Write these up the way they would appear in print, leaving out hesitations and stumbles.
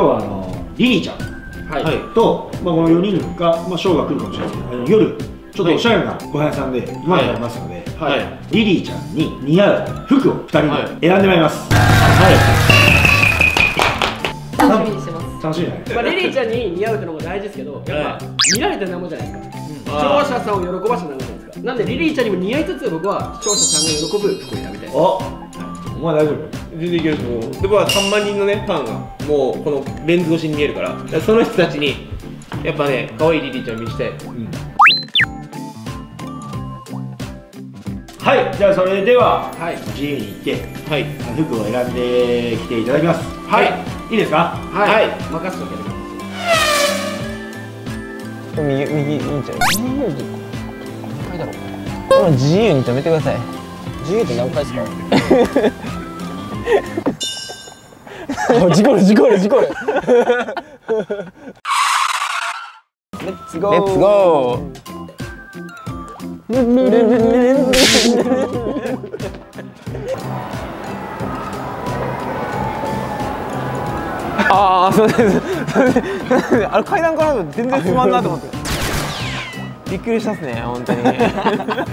今日はリリーちゃんとこの4人が、ショーが来るかもしれないですけど、夜ちょっとおしゃれなご飯屋さんでご飯やりますので、リリーちゃんに似合う服を2人に選んでまいります。楽しみにしてます。楽しみじゃないですか。リリーちゃんに似合うってのも大事ですけど、やっぱ見られてなんぼじゃないですか。視聴者さんを喜ばしてなんぼじゃないですか。なんでリリーちゃんにも似合いつつ、僕は視聴者さんが喜ぶ服を選びたいです。お前大丈夫？全然いけると思う。で、3万人のね、ファンがもうこのレンズ越しに見えるから、その人たちにやっぱね、可愛いリリーちゃんを見せたい。はい、じゃあそれでは自由に行って服を選んできていただきます。はい、いいですか？はい、任せておけばいい。右いいんちゃう？何回だろう。今自由に止めてください。自由って何回ですか？事故るレッツゴーレッツゴー。ああ、そうですあれ階段からだと全然つまんないと思ってびっくりしたっすね、本当に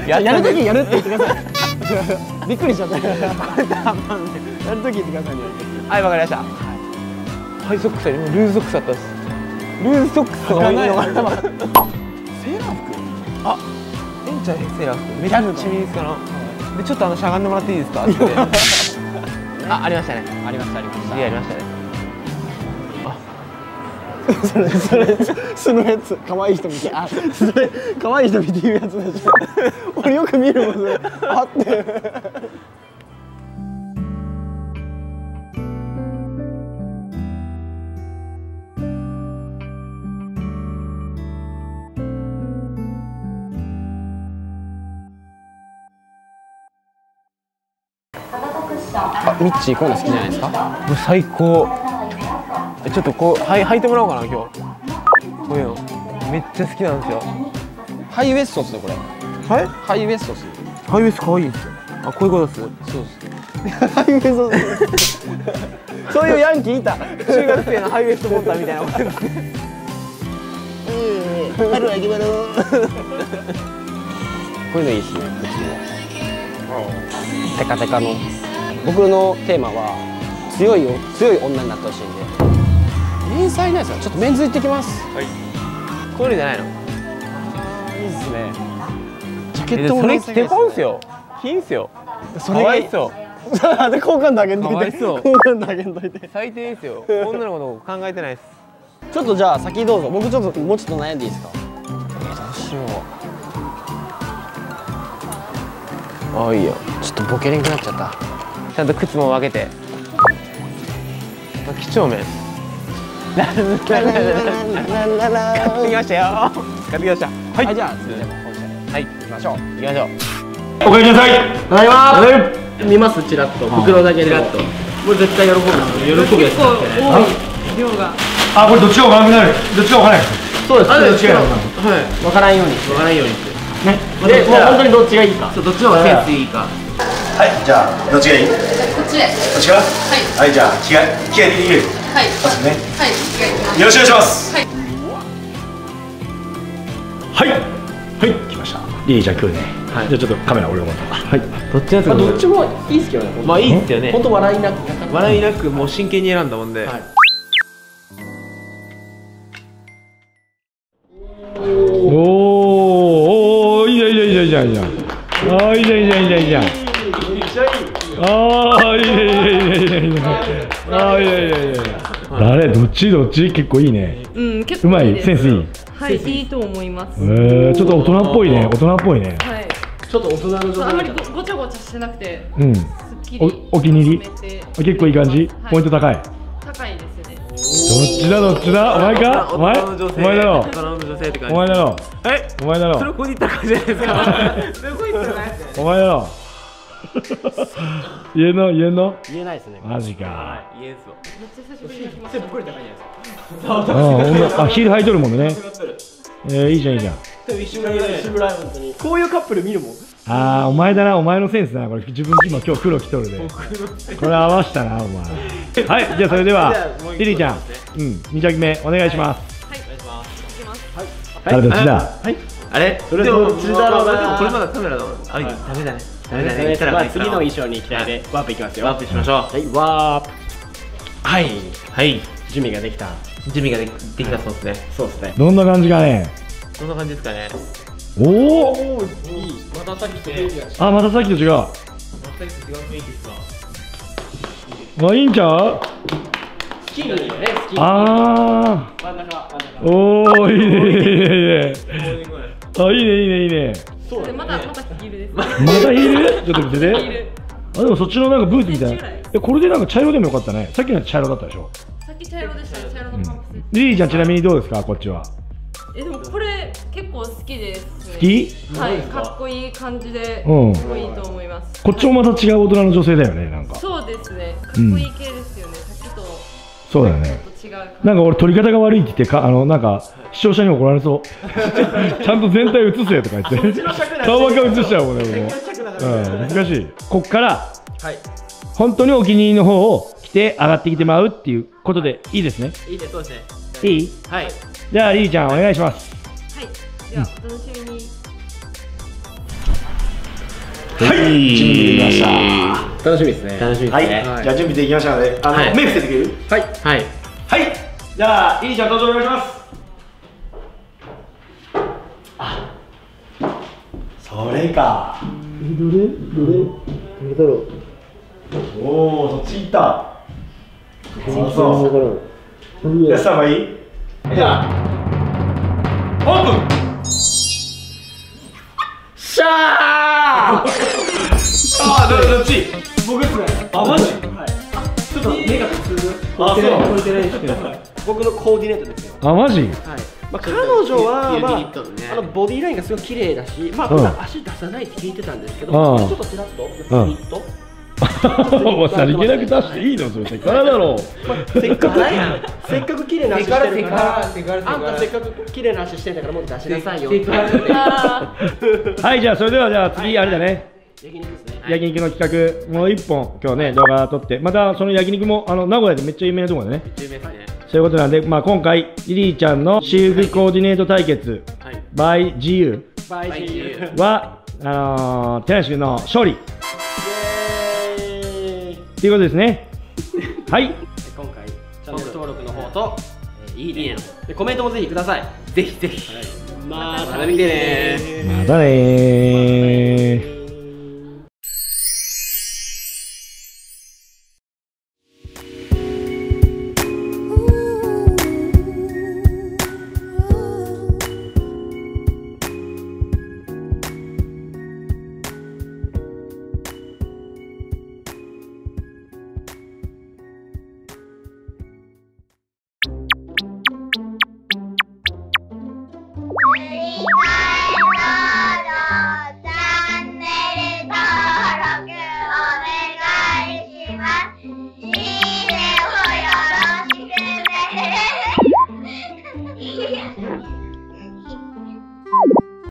やるときやるって言ってくださいびっくりしちゃった。やるとき言ってくださいね。はい、わかりました。ハイソックスよりもルーズソックスだったです。ルーズソックスがいいのかな。セーラー服？あ、エンちゃんセーラー服。めっちゃいいですかね。で、ちょっとしゃがんでもらっていいですか？あ、ありましたね。ありました。やりましたね。あ、そのやつ、可愛い人見て、あ、それ可愛い人見て言うやつでしょ。俺よく見るもんそれ。あって。あ、ミッチーこういうの好きじゃないですか？もう最高。ちょっとこう履いてもらおうかな今日。こういうのめっちゃ好きなんですよ。ハイウエストっすねこれ。はい？ハイウエストっす。ハイウエスト可愛いですよ。あ、こういうことっす。そうです。ハイウエスト。そういうヤンキーいた。中学生のハイウエストモンターみたいな。春あげまろー。こういうのいいっすね。テカテカの。僕のテーマは強い女になってほしいんで。迷彩ないですか？ちょっとメンズ行ってきます。はい。こういうのじゃないの？いいですね。ジャケットもそれ着てこんすよ。金すよ。それ可愛いっすよ。で好感度上げんといて。最低ですよ。こんなのこと考えてないです。ちょっとじゃあ先どうぞ。僕もうちょっと悩んでいいですか？どうしよう。ああ、いいや。ちょっとボケれんくなっちゃった。ちゃんと靴も分けて。几帳面。買ってきましたよ。はい、じゃあはい、行きましょう。おかえりなさい。ただいま。見ますちらっと袋だけで。これ絶対喜ぶ。喜ぶやつ。量が。あ、これどっちがわからなくなる。どっちがわからない。そうです。どっちがはい。わからんように。わからんようにって。ね。で、もう本当にどっちがいいか。そう、どっちのセンスいいか。はい、じゃあどっちがいい？こっちで。こっちから？はい。はい、じゃあ気合い入れる。はい、よろしくお願いします。はい、はい、来ました。リリーちゃん今日ね、じゃちょっとカメラ俺も。はい。どっちやつ？どっちもいいっすけどね。まあいいっすよね。本当笑いなくもう真剣に選んだもんで。おお、いいじゃんいいじゃん。ああ、いいじゃん。ああ、いいじゃん。誰どっち結構いいね。うん、結構うまい、センスいい。はい、いいと思います。ちょっと大人っぽいね。はい、ちょっと大人の状態、あんまりごちゃごちゃしてなくて、うん、お気に入り。結構いい感じ。ポイント高いですよね。どっちだお前か、お前だろえ、お前だろ。それここに行った感じじゃないですか。それここに行った感じですよね。お前だろ。言えんの？言えないですね。マジか。言えんすよ。めっちゃ久しぶりに来ました。僕より高いじゃないですか。あ、ヒール履いとるもんね。いいじゃん。こういうカップル見るもん。ああ、お前だな、お前のセンスだな、これ自分今今日黒着とるで。これ合わしたな、お前。はい、じゃあそれでは、リリーちゃん、二着目お願いします。はい、お願いします。いきます。はい。あれどっちだ。はい。あれ、それどっちだろうな。これまだカメラだもん。あ、ダメだね。ダメだね。次の衣装に行きたいで、ワープいきますよ。ワープしましょう。はい、ワープ。はい。はい。準備ができた。準備ができたそうですね。そうですね。どんな感じかね。どんな感じですかね。おお、いい。またさっきと違う。あ、またさっきと違う。またさっきと違う雰囲気ですか。あ、いいんちゃう。スキーにいいよね。スキー。ああ。真ん中、真ん中。おお、いいね。あ、いいね、いいね、いいね。そうだね。まだヒールです。まだヒール？ちょっと見せて。あ、でもそっちのなんかブーツみたいな。え、これでなんか茶色でもよかったね。さっきの茶色だったでしょ。さっき茶色でしたね。茶色のパンプス。リリーちゃん、ちなみにどうですか、こっちは。え、でもこれ結構好きです。好き？はい、かっこいい感じで、うん、かっこいいと思います。こっちもまた違う大人の女性だよね、なんか。そうですね。かっこいい系ですよね。さっきと。そうだよね。なんか俺撮り方が悪いって言ってか、なんか視聴者に怒られそう。ちゃんと全体映せとか言って。顔ばっか映しちゃうもんね。うん、難しい。こっから。はい。本当にお気に入りの方を着て上がってきてもらうっていうことでいいですね。いいです、そうですね。いい？はい。じゃあリリーちゃんお願いします。はい。ではお楽しみに。はい。準備できました。楽しみですね。楽しみですね。はい。じゃあ準備できましたので、メイクしてくれる？はい。はい。はい。じゃあリリーちゃん登場お願いします。あ、それか。どれだろう。おお、そっち行った。そう。やった方がいい？じゃあオープン。しゃー。あ、どっち？僕ですね。あ、マジ？はい。ちょっと目が普通。あ、そう。向いてないですけど。僕のコーディネートですよ。あ、マジ？はい。まあ彼女はまあボディラインがすごい綺麗だし、まあ普段足出さないって聞いてたんですけど、ちょっとちらっとスイート。さりげなく出していいのそれ。手からだろう。せっかくせっかく綺麗な足してるから、あんたせっかく綺麗な足してんだからもう出しなさいよ。はい、じゃあそれでは、じゃあ次あれだね、焼肉ですね。焼肉の企画もう1本今日ね動画撮って、またその焼肉も名古屋でめっちゃ有名なところでね、そういうことなんで、まあ今回リリーちゃんの私服コーディネート対決 by GU は寺西君の勝利ということですね。はい。今回チャンネル登録の方といいねのコメントもぜひください。ぜひぜひ。また見てね。またね。